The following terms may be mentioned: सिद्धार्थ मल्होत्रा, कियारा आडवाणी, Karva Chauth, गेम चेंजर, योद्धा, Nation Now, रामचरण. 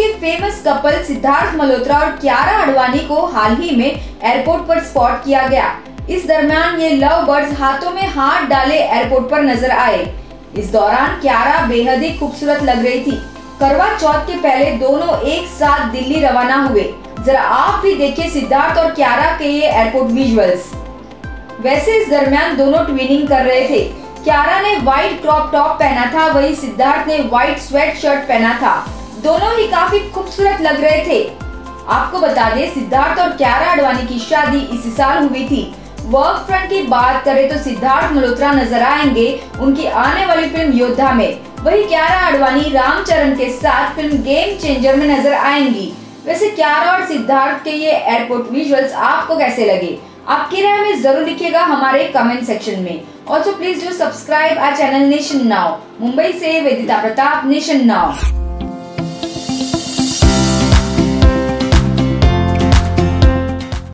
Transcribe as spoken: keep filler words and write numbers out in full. के famous couple सिद्धार्थ मल्होत्रा और कियारा आडवाणी को हाल ही में एयरपोर्ट पर स्पॉट किया गया। इस दरमियान ये लव बर्ड्स हाथों में हाथ डाले एयरपोर्ट पर नजर आए। इस दौरान कियारा बेहद ही खूबसूरत लग रही थी। करवा चौथ के पहले दोनों एक साथ दिल्ली रवाना हुए। जरा आप भी देखिए सिद्धार्थ और कियारा के ये एयरपोर्ट विजुअल्स। वैसे इस दरमियान दोनों ट्विनिंग कर रहे थे। कियारा ने व्हाइट क्रॉप टॉप पहना था, वही सिद्धार्थ ने व्हाइट स्वेट शर्ट पहना था। दोनों ही काफी खूबसूरत लग रहे थे। आपको बता दें, सिद्धार्थ और कियारा आडवाणी की शादी इसी साल हुई थी। वर्क फ्रंट की बात करें तो सिद्धार्थ मल्होत्रा नजर आएंगे उनकी आने वाली फिल्म योद्धा में, वही कियारा आडवाणी रामचरण के साथ फिल्म गेम चेंजर में नजर आएंगी। वैसे कियारा और सिद्धार्थ के ये एयरपोर्ट विजुअल्स आपको कैसे लगे, आपकी राय हमें जरूर लिखिएगा हमारे कमेंट सेक्शन में। Also please do subscribe our channel nation now. Mumbai से वेदिता प्रताप, नेशन नाउ।